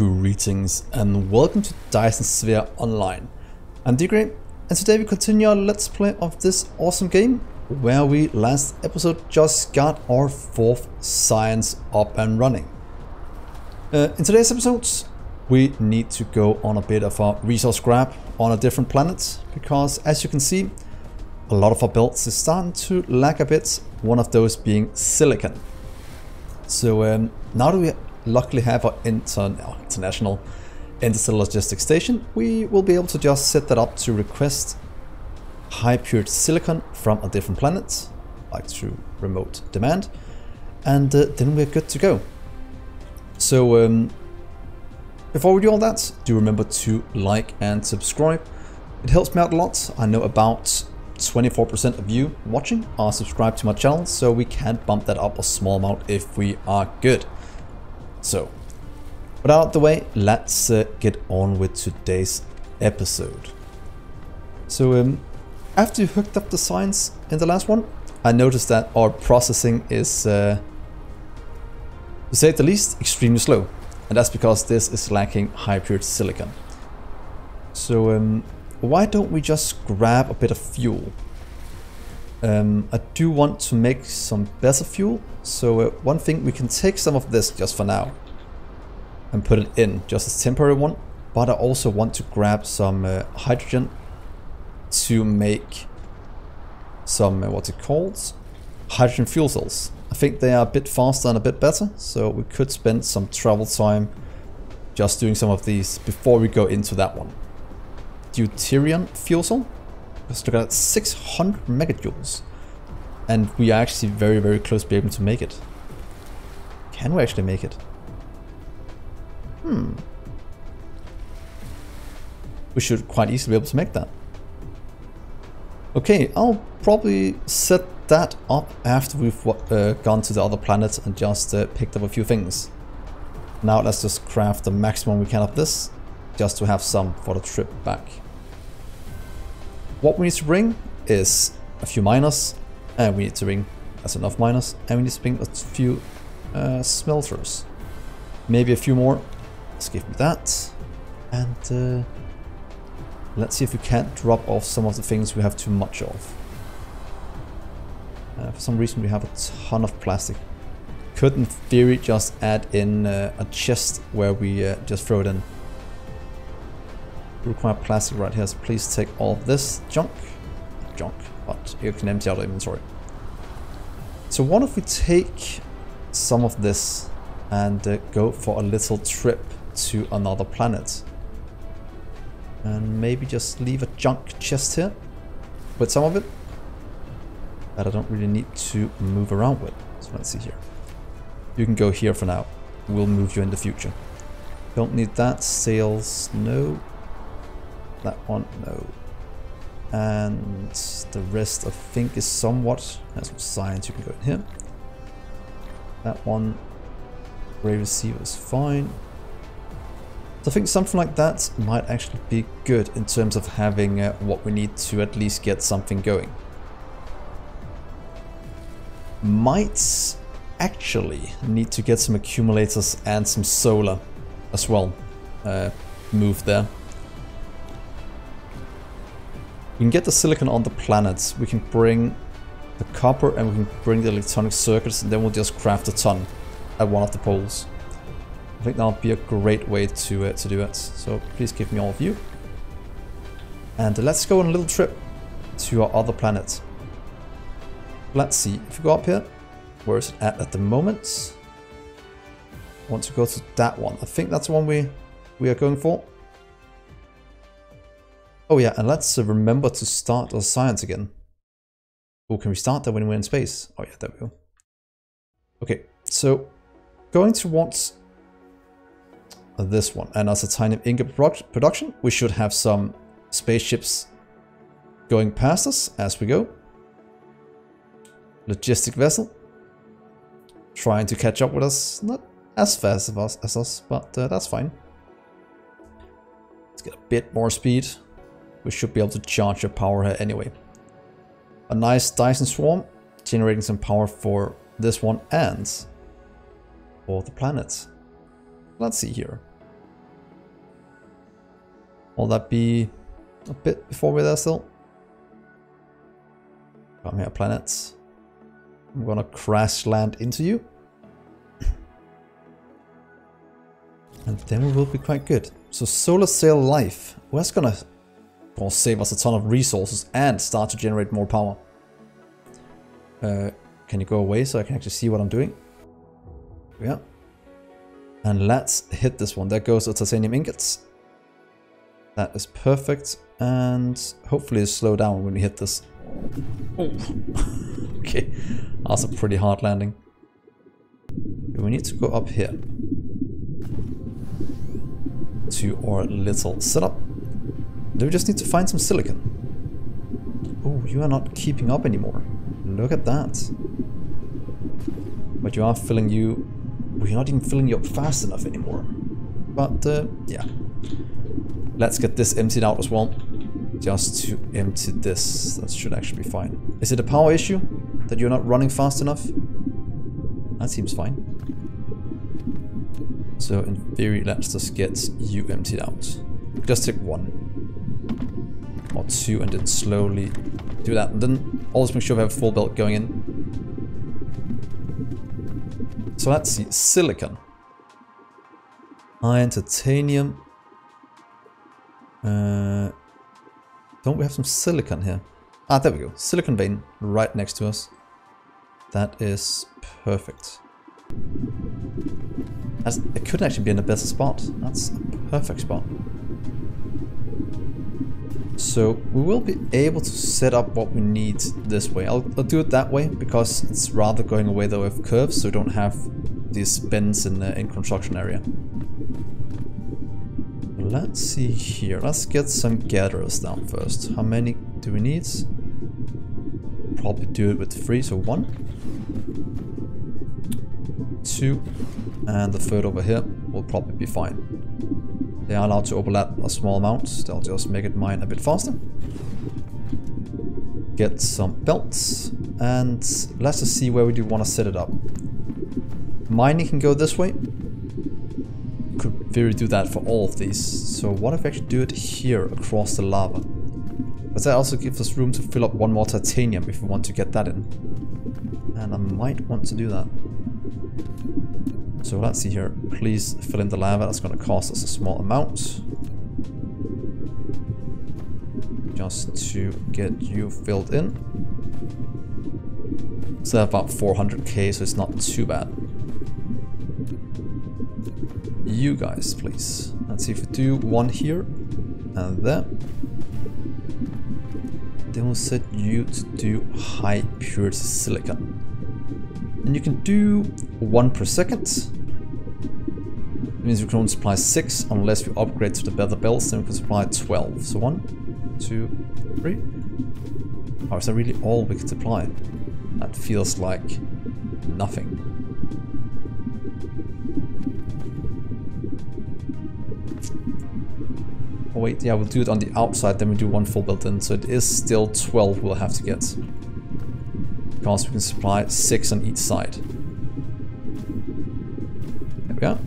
Greetings and welcome to Dyson Sphere Online. I'm Dgray, and today we continue our let's play of this awesome game where we last episode just got our fourth science up and running. In today's episodes we need to go on a bit of a resource grab on a different planet because, as you can see, a lot of our belts is starting to lag a bit, one of those being silicon. So now that we luckily have our international interstellar logistics station, we will be able to just set that up to request high purity silicon from a different planet, like through remote demand, and then we're good to go. So before we do all that, do remember to like and subscribe. It helps me out a lot. I know about 24% of you watching are subscribed to my channel, so we can bump that up a small amount if we are good. So, but out of the way, let's get on with today's episode. So, after you hooked up the science in the last one, I noticed that our processing is, to say the least, extremely slow. And that's because this is lacking high purity silicon. So, why don't we just grab a bit of fuel? I do want to make some better fuel, so one thing, we can take some of this just for now and put it in, just as temporary one, but I also want to grab some hydrogen to make some, what's it called? Hydrogen fuel cells. I think they are a bit faster and a bit better, so we could spend some travel time just doing some of these before we go into that one. Deuterium fuel cell. Let's look at 600 megajoules, and we are actually very close to be able to make it. Can we actually make it? We should quite easily be able to make that. Okay, I'll probably set that up after we've gone to the other planet and just picked up a few things. Now let's just craft the maximum we can of this, just to have some for the trip back. What we need to bring is a few miners, and we need to bring, that's enough miners, and we need to bring a few smelters. Maybe a few more. Let's give me that. And let's see if we can't drop off some of the things we have too much of. For some reason we have a ton of plastic. Could in theory just add in a chest where we just throw it in. We require plastic right here, so please take all of this junk. But you can empty out the inventory. So what if we take some of this and go for a little trip to another planet? And maybe just leave a junk chest here with some of it that I don't really need to move around with. So let's see here. You can go here for now. We'll move you in the future. Don't need that. Sails, no. That one, no. And the rest, I think, is somewhat. That's some science, you can go in here. That one, Ray Receiver is fine. So I think something like that might actually be good in terms of having what we need to at least get something going. Might actually need to get some accumulators and some solar as well. Move there. We can get the silicon on the planets, we can bring the copper, and we can bring the electronic circuits, and then we'll just craft a ton at one of the poles. I think that would be a great way to do it. So please give me all of you. And let's go on a little trip to our other planet. Let's see, if we go up here, where is it at the moment? I want to go to that one. I think that's the one we are going for. Oh yeah, and let's remember to start our science again. Oh, can we start that when we're in space? Oh yeah, there we go. Okay, so going towards this one, and as a tiny ingot production, we should have some spaceships going past us as we go. Logistic vessel, trying to catch up with us, not as fast as us, but that's fine. Let's get a bit more speed. We should be able to charge your power here anyway. A nice Dyson Swarm, generating some power for this one and for the planet. Let's see here. Will that be a bit before we're there still? Come here, planets. I'm gonna crash land into you. And then we will be quite good. So solar sail life. Well, that's gonna save us a ton of resources and start to generate more power. Can you go away so I can actually see what I'm doing? Yeah. And let's hit this one. There goes the titanium ingots. That is perfect. And hopefully it'll slow down when we hit this. Oh. Okay. That's a pretty hard landing. We need to go up here to our little setup. We just need to find some silicon. Oh, you are not keeping up anymore. Look at that. But you are filling you... We're not even filling you up fast enough anymore. But, yeah. Let's get this emptied out as well. Just to empty this. That should actually be fine. Is it a power issue? That you're not running fast enough? That seems fine. So, in theory, let's just get you emptied out. Just take one. Or two, and then slowly do that. And then always make sure we have a full belt going in. So let's see. Silicon. Iron, titanium. Don't we have some silicon here? Ah, there we go. Silicon vein right next to us. That is perfect. It couldn't actually be in a better spot. That's a perfect spot. So we will be able to set up what we need this way. I'll do it that way because it's rather going away though with curves, so we don't have these bends in construction area. Let's see here. Let's get some gatherers down first. How many do we need? Probably do it with three, so one, two, and the third over here will probably be fine. They are allowed to overlap a small amount. They'll just make it mine a bit faster. Get some belts. And let's just see where we do want to set it up. Mining can go this way. Could really do that for all of these. So what if I actually do it here across the lava? But that also gives us room to fill up one more titanium if we want to get that in. And I might want to do that. So let's see here, please fill in the lava, that's going to cost us a small amount. Just to get you filled in. So about 400k, so it's not too bad. You guys, please. Let's see if we do one here and there. Then we'll set you to do high purity silicon. And you can do one per second. It means we can only supply 6 unless we upgrade to the better belts, then we can supply 12. So 1, 2, 3. Or is that really all we can supply? That feels like nothing. Oh wait, yeah, we'll do it on the outside, then we do one full belt in, so it is still 12 we'll have to get. Because we can supply 6 on each side. There we are.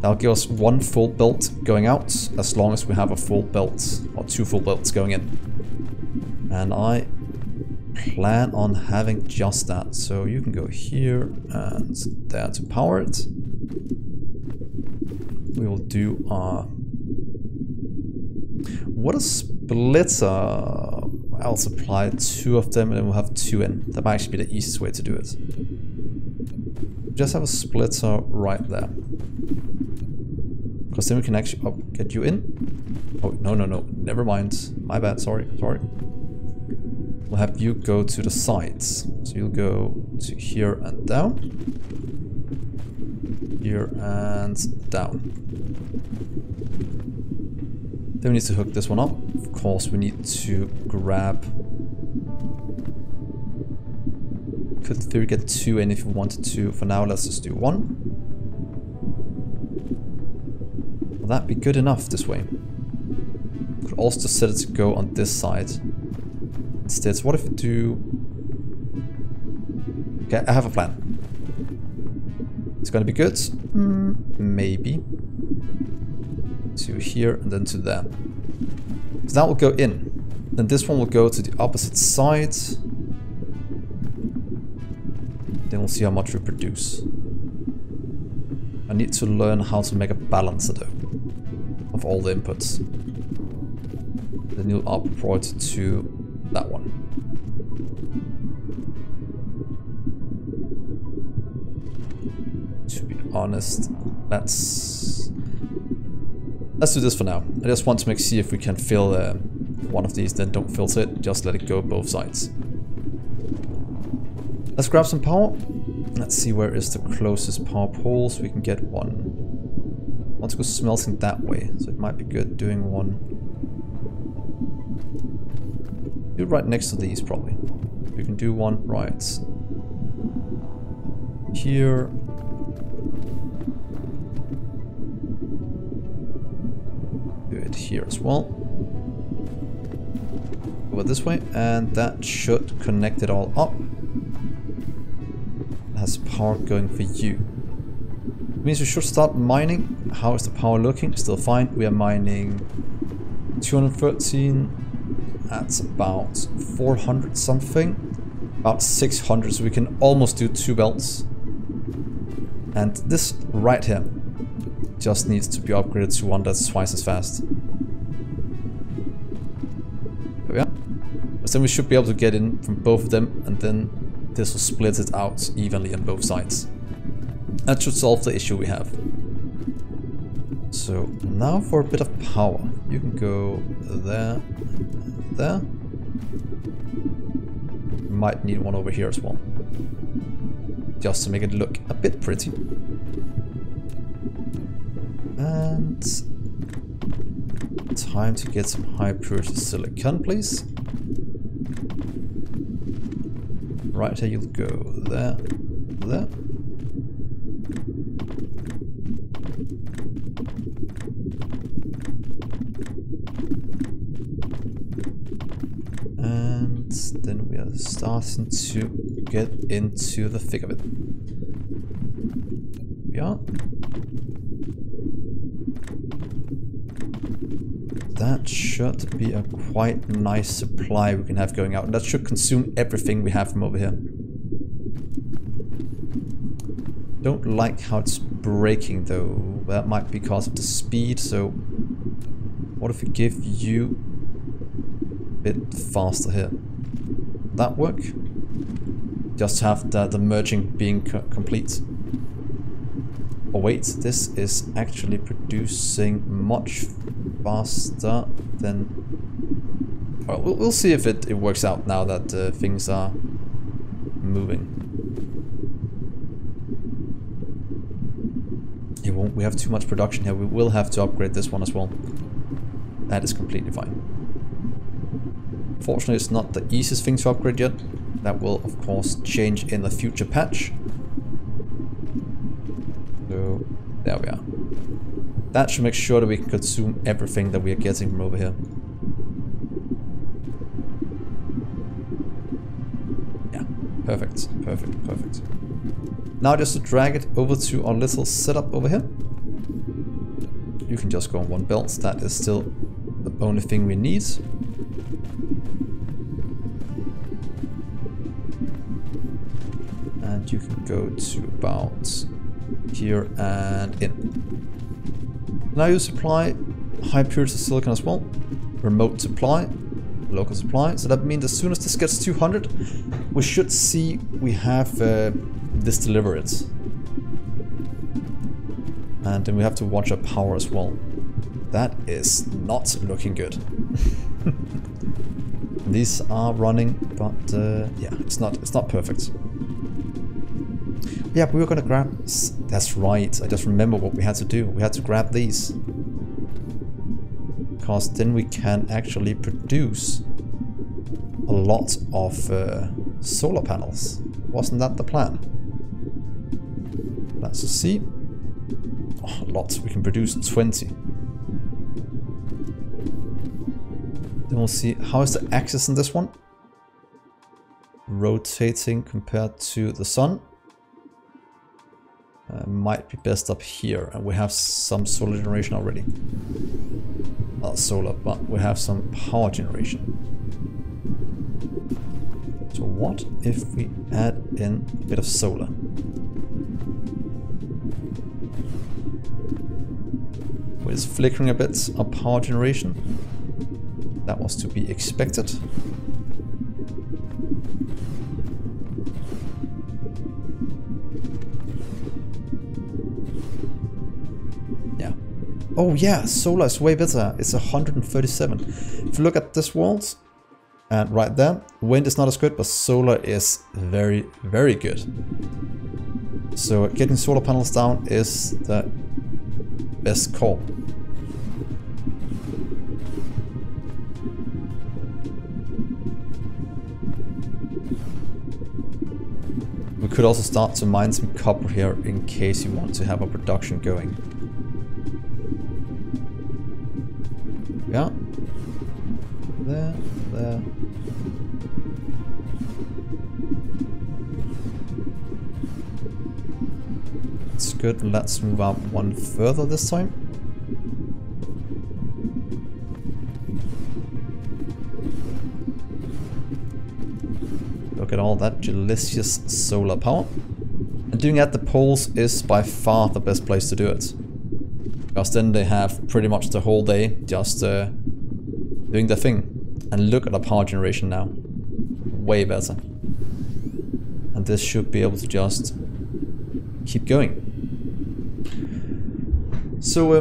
That'll give us one full belt going out, as long as we have a full belt, or 2 full belts going in. And I plan on having just that. So you can go here and there to power it. We will do our... What a splitter! I'll supply 2 of them and then we'll have 2 in. That might actually be the easiest way to do it. Just have a splitter right there. Because then we can actually get you in. Oh, no. Never mind. My bad. Sorry. We'll have you go to the sides. So you'll go to here and down. Here and down. Then we need to hook this one up. Of course, we need to grab... Could in theory get 2 in if we wanted to. For now, let's just do 1. Will that be good enough this way? Could also just set it to go on this side. Instead, what if we do... Okay, I have a plan. It's gonna be good? Maybe. to here, and then to there. So that will go in. Then this one will go to the opposite side. Then we'll see how much we produce. I need to learn how to make a balancer though, of all the inputs. Then you'll upright to that one. To be honest, let's do this for now. I just want to see if we can fill one of these. Then don't filter it, just let it go both sides. Let's grab some power. Let's see where is the closest power pole so we can get one. I want to go smelting that way, so it might be good doing one. Do it right next to these probably. We can do one right here. Do it here as well. Go this way, and that should connect it all up. It has power going for you. It means we should start mining. How is the power looking? Still fine. We are mining 213. That's about 400 something. About 600. So we can almost do two belts. And this right here just needs to be upgraded to one that's twice as fast. There we are. But then we should be able to get in from both of them, and then this will split it out evenly on both sides. That should solve the issue we have. So now for a bit of power. You can go there, there. Might need one over here as well, just to make it look a bit pretty. And time to get some high purity silicon, please. Right here, you'll go there, there. And then we are starting to get into the thick of it. Yeah. That should be a quite nice supply we can have going out, and that should consume everything we have from over here. Don't like how it's breaking though. That might be because of the speed, so what if we give you a bit faster here? Would that work? Just have the merging being complete. Oh wait, this is actually producing much faster than... Well, we'll see if it works out now that things are moving. It won't, we have too much production here. We will have to upgrade this one as well. That is completely fine. Fortunately, it's not the easiest thing to upgrade yet. That will, of course, change in the future patch. So, there we are. That should make sure that we can consume everything that we are getting from over here. Yeah, perfect, perfect, perfect. Now just to drag it over to our little setup over here. You can just go on one belt. That is still the only thing we need. You can go to about here and in. Now you supply high purity silicon as well. Remote supply, local supply. So that means as soon as this gets 200, we should see we have this delivered. And then we have to watch our power as well. That is not looking good. These are running, but yeah, it's not perfect. Yeah, we were gonna grab... That's right, I just remember what we had to do. We had to grab these. Because then we can actually produce a lot of solar panels. Wasn't that the plan? Let's see. Oh, lots. We can produce 20. Then we'll see. How is the axis in this one? Rotating compared to the sun. Might be best up here, and we have some solar generation already. not solar, but we have some power generation. So what if we add in a bit of solar? It's flickering a bit of power generation. That was to be expected. Yeah. Oh yeah, solar is way better. It's 137. If you look at this wall and right there, wind is not as good, but solar is very, very good. So getting solar panels down is the best call. We could also start to mine some copper here in case you want to have a production going. Yeah. There, there. That's good. Let's move up one further this time. Look at all that delicious solar power. And doing at the poles is by far the best place to do it. Because then they have pretty much the whole day just doing their thing. And look at the power generation now. Way better. And this should be able to just keep going. So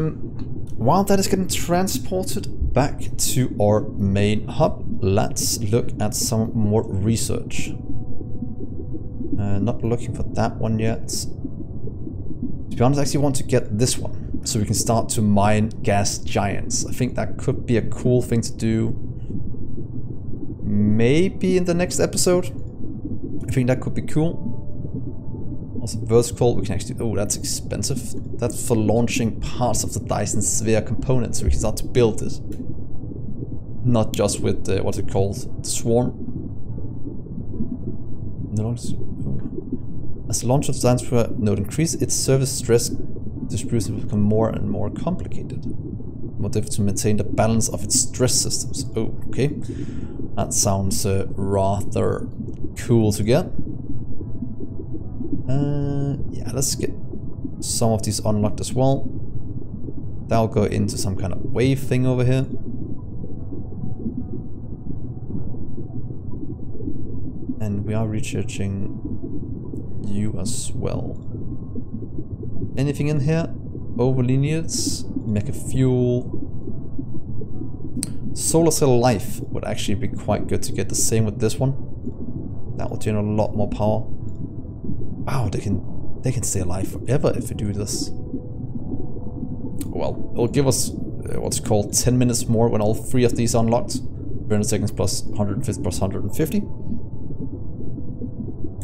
while that is getting transported back to our main hub, let's look at some more research. Not looking for that one yet. To be honest, I actually want to get this one so we can start to mine gas giants. I think that could be a cool thing to do. Maybe in the next episode. I think that could be cool. Also vertical, we can actually, oh, that's expensive. That's for launching parts of the Dyson Sphere component, so we can start to build it. Not just with the, what's it called, the Swarm. No, as the launch of the Dyson Sphere node increases, its service stress distribution will become more and more complicated. More difficult to maintain the balance of its stress systems. Oh, okay. That sounds rather cool to get. Yeah, let's get some of these unlocked as well. That'll go into some kind of wave thing over here. And we are researching you as well. Anything in here? Overlinears, mecha fuel. Solar cell life would actually be quite good to get the same with this one. That will generate a lot more power. Wow, they can stay alive forever if we do this. Well, it'll give us what's called 10 minutes more when all three of these are unlocked. 300 seconds plus 150 plus 150.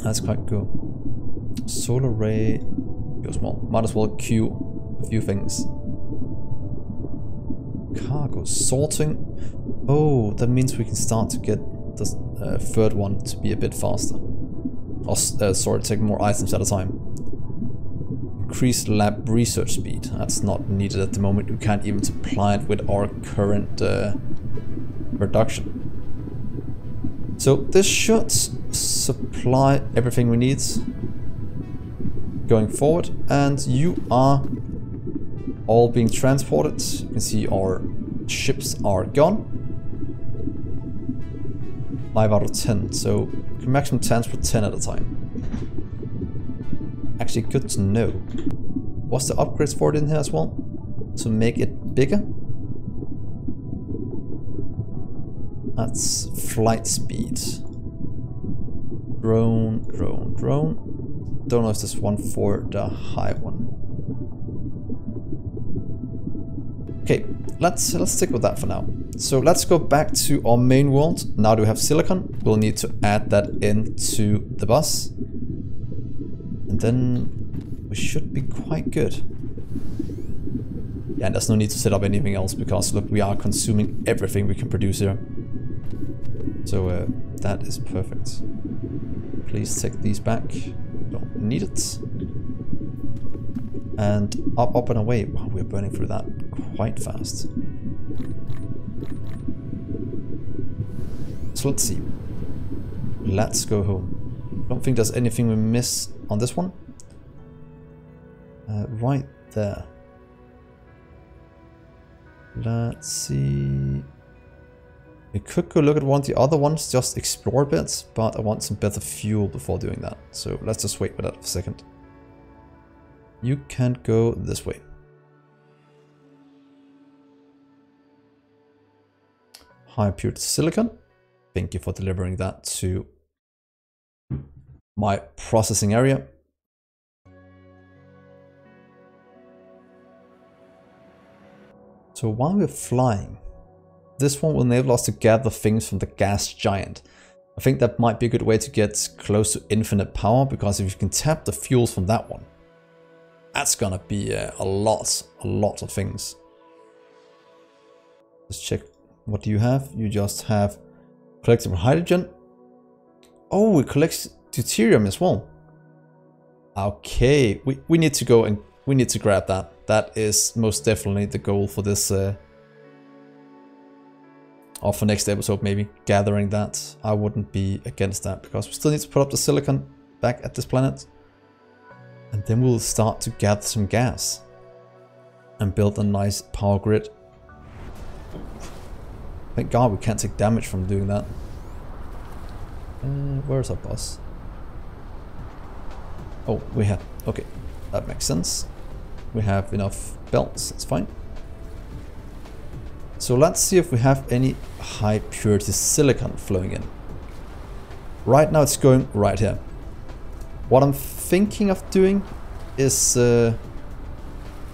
That's quite cool. Solar ray goes small. Might as well queue a few things. Cargo sorting. Oh, that means we can start to get this third one to be a bit faster. Or, sorry, take more items at a time. Increased lab research speed. That's not needed at the moment. We can't even supply it with our current production. So this should supply everything we need going forward. And you are all being transported. You can see our ships are gone. 5 out of 10. So maximum transport 10 at a time. Actually, good to know. What's the upgrades for it in here as well? To make it bigger? That's flight speed. Drone, drone, drone. Don't know if there's one for the high one. Okay, let's stick with that for now. So let's go back to our main world. Now that we have silicon, we'll need to add that into the bus. And then we should be quite good. Yeah, and there's no need to set up anything else because look, we are consuming everything we can produce here. So that is perfect. Please take these back. Don't need it. And up, up and away. Wow, we're burning through that quite fast. So let's see. Let's go home. Don't think there's anything we miss on this one. Right there. Let's see. We could go look at one of the other ones, just explore bits, but I want some better fuel before doing that. So let's just wait for that for a second. You can't go this way. High purity silicon. Thank you for delivering that to my processing area. So while we're flying, this one will enable us to gather things from the gas giant. I think that might be a good way to get close to infinite power, because if you can tap the fuels from that one, that's gonna be a lot of things. Let's check. What do you have? You just have collectible hydrogen. Oh, it collects deuterium as well. Okay, we need to go and we need to grab that. That is most definitely the goal for this, or for next episode maybe, gathering that. I wouldn't be against that, because we still need to put up the silicon back at this planet. And then we'll start to gather some gas and build a nice power grid. Thank God we can't take damage from doing that. Where's our boss? Oh, we have, okay, that makes sense. We have enough belts, it's fine. So let's see if we have any high purity silicon flowing in. Right now it's going right here. What I'm thinking of doing is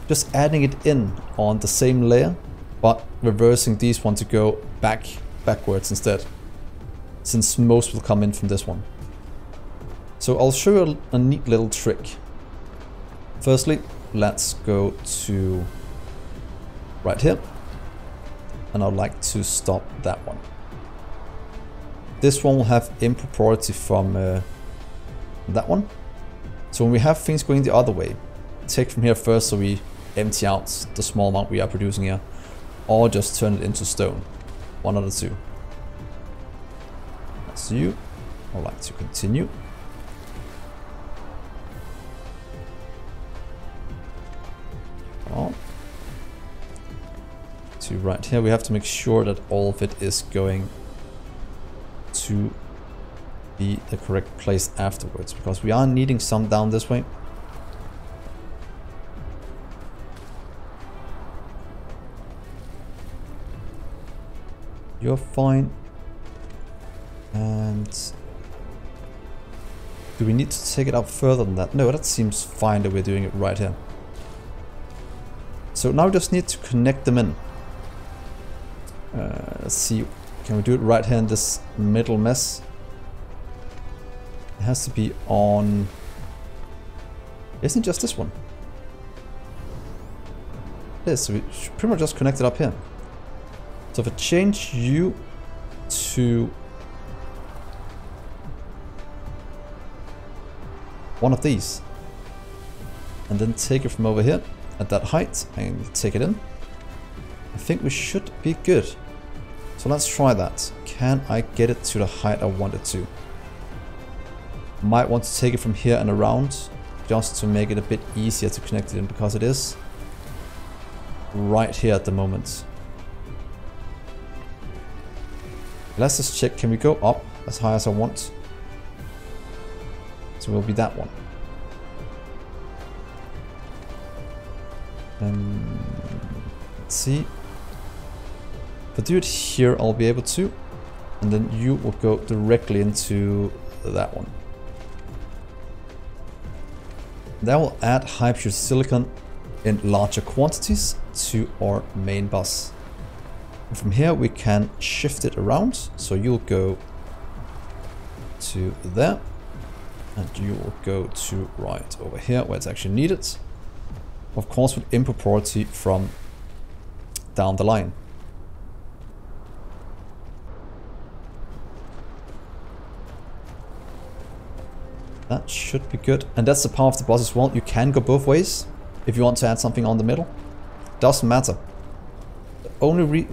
just adding it in on the same layer, but reversing these ones to go backwards instead, since most will come in from this one. So I'll show you a neat little trick. Firstly, let's go to right here, and I'd like to stop that one. This one will have impropriety from that one. So when we have things going the other way, take from here first so we empty out the small amount we are producing here, or just turn it into stone. One of the two. That's you. I'd like to continue. To right here, we have to make sure that all of it is going to be the correct place afterwards, because we are needing some down this way. You're fine. And do we need to take it up further than that? No, that seems fine that we're doing it right here. So now we just need to connect them in. Let's see, can we do it right here in this middle mess? It has to be on... Isn't it just this one? It is, so we should pretty much just connect it up here. So if I change you to one of these, and then take it from over here at that height and take it in, I think we should be good. So let's try that. Can I get it to the height I want it to? Might want to take it from here and around, just to make it a bit easier to connect it in, because it is right here at the moment. Let's just check, can we go up as high as I want? So we'll be that one. Let's see. If I do it here, I'll be able to, and then you will go directly into that one. That will add high pure silicon in larger quantities to our main bus. And from here we can shift it around, so you'll go to there, and you will go to right over here where it's actually needed. Of course with impropriety from down the line. That should be good. And that's the power of the boss as well. You can go both ways if you want to add something on the middle. Doesn't matter. The only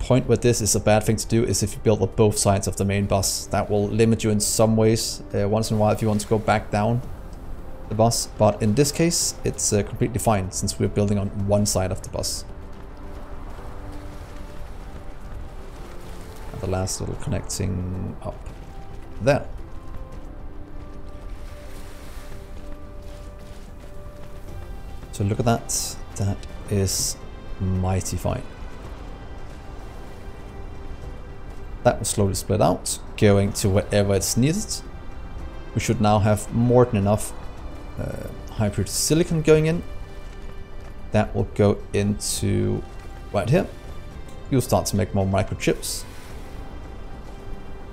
point where this is a bad thing to do is if you build up both sides of the main bus. That will limit you in some ways, once in a while if you want to go back down the bus. But in this case, it's completely fine since we're building on one side of the bus. And the last little connecting up there. So look at that. That is mighty fine. That will slowly split out, going to wherever it's needed. We should now have more than enough hybrid silicon going in. That will go into right here. You'll start to make more microchips.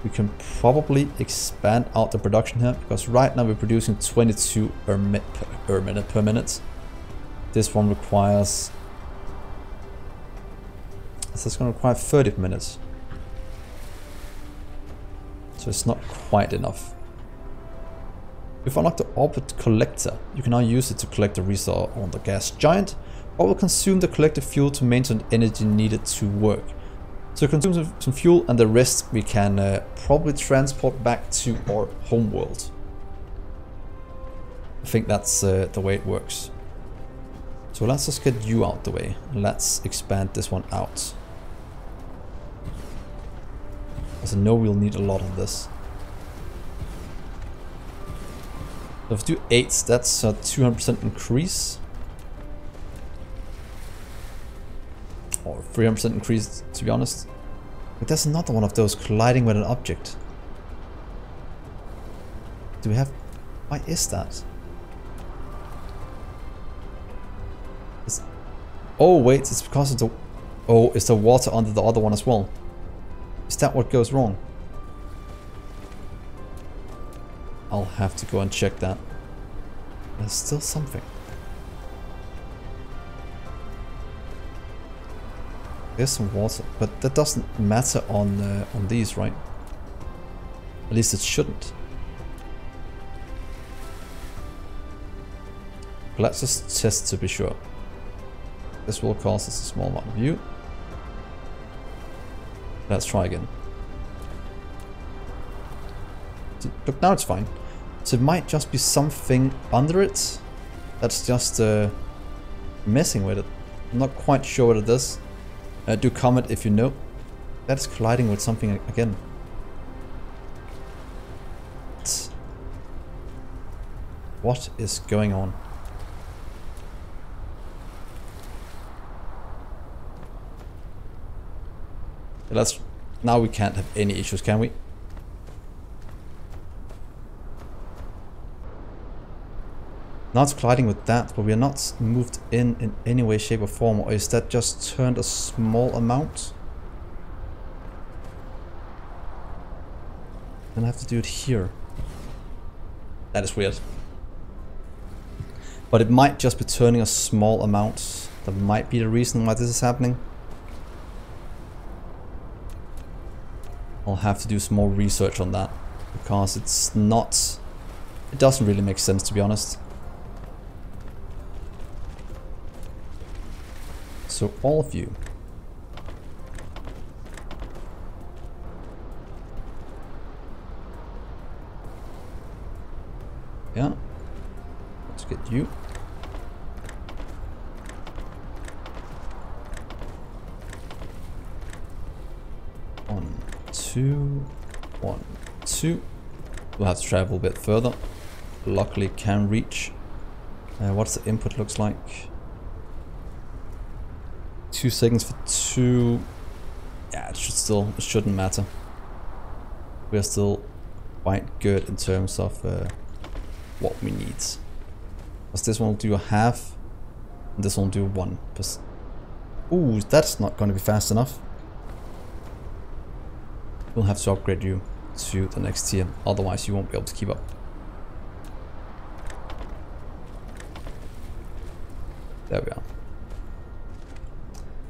We can probably expand out the production here, because right now we're producing 22 per minute. This one requires, so it's going to require 30 minutes. So it's not quite enough. If I unlock the orbit collector, you can now use it to collect the resource on the gas giant, or will consume the collected fuel to maintain the energy needed to work. So consume some fuel, and the rest we can probably transport back to our home world. I think that's the way it works. So let's just get you out the way. Let's expand this one out. Because I know we'll need a lot of this. So if we do 8, that's a 200% increase. Or 300% increase, to be honest. But there's another one of those colliding with an object. Do we have... Why is that? Oh wait, it's because of the... Oh, it's the water under the other one as well. Is that what goes wrong? I'll have to go and check that. There's still something. There's some water, but that doesn't matter on these, right? At least it shouldn't. But let's just test to be sure. This will cost us a small amount of you. Let's try again. Look, now it's fine. So it might just be something under it that's just messing with it. I'm not quite sure what it is. Do comment if you know. That's colliding with something again. What is going on? Let's... Now we can't have any issues, can we? Now it's colliding with that, but we are not moved in any way, shape or form. Or is that just turned a small amount? Then I have to do it here. That is weird. But it might just be turning a small amount. That might be the reason why this is happening. I'll have to do some more research on that, because it's not... It doesn't really make sense, to be honest. So all of you. Yeah. Let's get you. One, two. We'll have to travel a bit further. Luckily, can reach. What's the input looks like? 2 seconds for 2. Yeah, it shouldn't matter. We are still quite good in terms of what we need. Because this one will do a half, and this one will do 1%. Ooh, that's not going to be fast enough. We'll have to upgrade you to the next tier, otherwise you won't be able to keep up. There we are.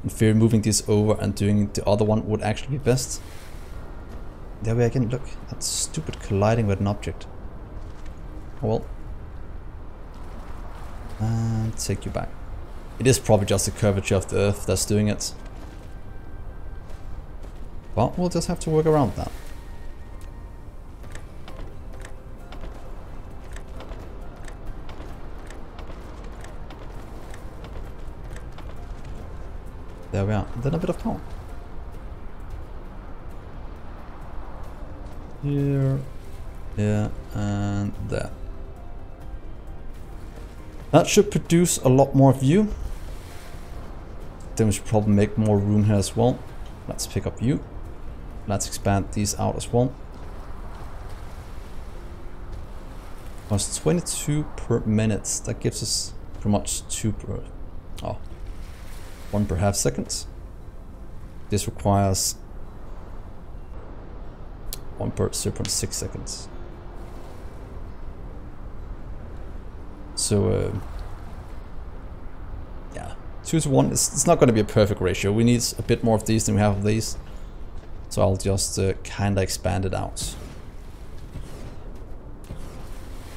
In theory, moving this over and doing the other one would actually be best. There we are again, look, that stupid colliding with an object. Oh well. And take you back. It is probably just the curvature of the Earth that's doing it. But we'll just have to work around that. There we are. Then a bit of coal. Here, and there. That should produce a lot more view. Then we should probably make more room here as well. Let's pick up you. Let's expand these out as well. Plus 22 per minute. That gives us pretty much 1 per half seconds. This requires 1 per 0.6 seconds. So, yeah, 2 to 1, it's not going to be a perfect ratio. We need a bit more of these than we have of these. So I'll just kind of expand it out.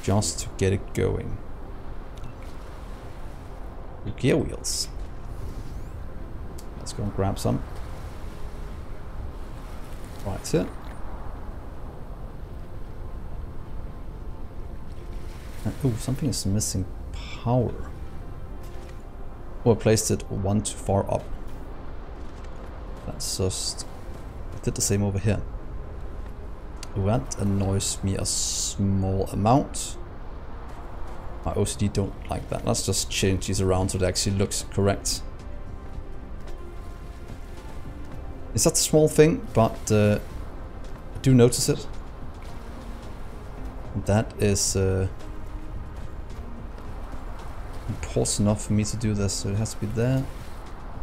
Just to get it going. Gear wheels. Let's go and grab some. Right, that's it. Oh, something is missing power. Oh, I placed it one too far up. That's just... I did the same over here. That annoys me a small amount. My OCD don't like that. Let's just change these around so it actually looks correct. It's such a small thing, but I do notice it. That is close enough for me to do this, so it has to be there,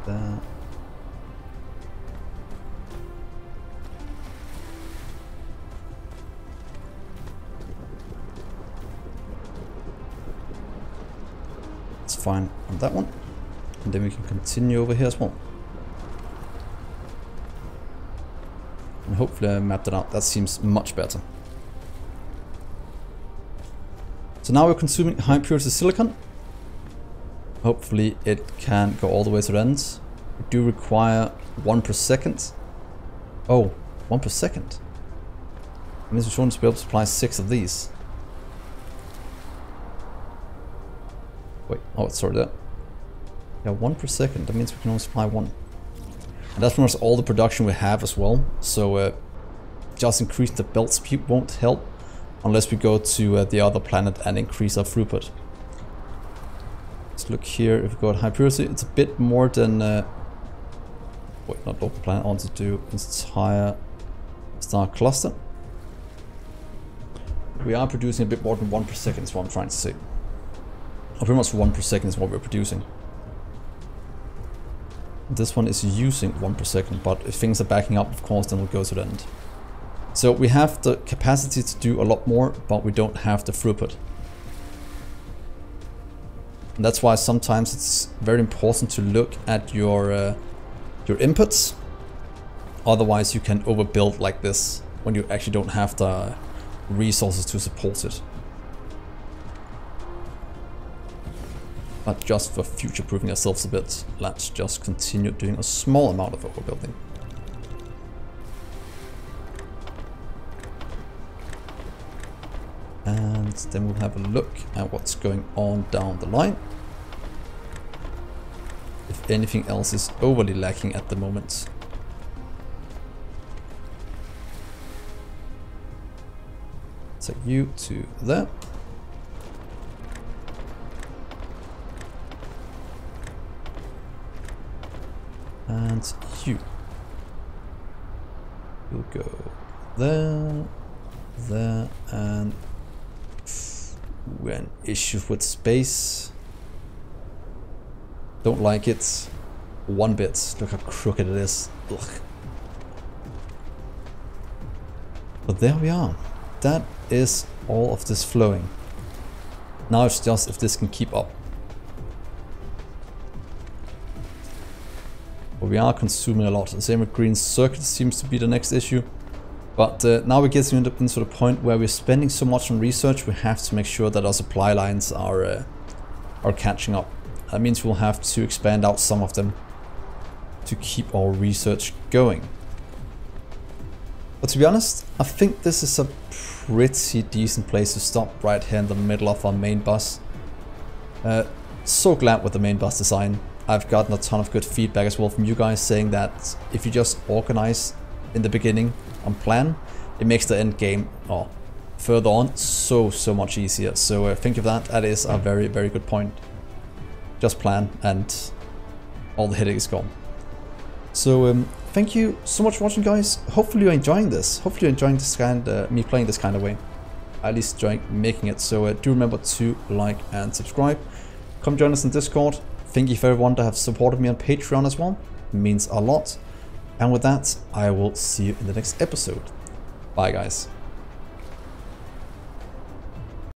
there. It's fine on that one, and then we can continue over here as well. And hopefully I mapped it out. That seems much better. So now we're consuming high purity silicon. Hopefully it can go all the way to the end. We do require 1 per second. Oh, 1 per second. It means we're going to be able to supply 6 of these. Wait, oh, it's sorted out. Yeah, 1 per second. That means we can only supply 1. And that's pretty much all the production we have as well. So just increasing the belt speed won't help unless we go to the other planet and increase our throughput. Let's look here. If we go at high purity, it's a bit more than wait, not local planet. I want to do entire star cluster. We are producing a bit more than 1 per second. Is what I'm trying to say. Or pretty much 1 per second is what we're producing. This one is using 1 per second, but if things are backing up, of course, then we'll go to the end. So we have the capacity to do a lot more, but we don't have the throughput. And that's why sometimes it's very important to look at your inputs. Otherwise you can overbuild like this when you actually don't have the resources to support it. But just for future-proofing ourselves a bit, let's just continue doing a small amount of overbuilding. And then we'll have a look at what's going on down the line. If anything else is overly lacking at the moment. Take you to there. And you. You'll go there, there, and we're an issue with space. Don't like it one bit. Look how crooked it is. Ugh. But there we are. That is all of this flowing. Now it's just if this can keep up. But we are consuming a lot. The same with green circuits seems to be the next issue. But now we're getting into the point where we're spending so much on research, we have to make sure that our supply lines are catching up. That means we'll have to expand out some of them to keep our research going. But to be honest, I think this is a pretty decent place to stop right here in the middle of our main bus. So glad with the main bus design. I've gotten a ton of good feedback as well from you guys saying that if you just organize in the beginning and plan, it makes the end game or further on so much easier. So think of that. That is a very good point. Just plan and all the headache is gone. So thank you so much for watching, guys. Hopefully you're enjoying this. Hopefully you're enjoying this kind me playing this kind of way. At least enjoying making it. So do remember to like and subscribe. Come join us in Discord. Thank you for everyone that have supported me on Patreon as well. It means a lot. And with that, I will see you in the next episode. Bye, guys.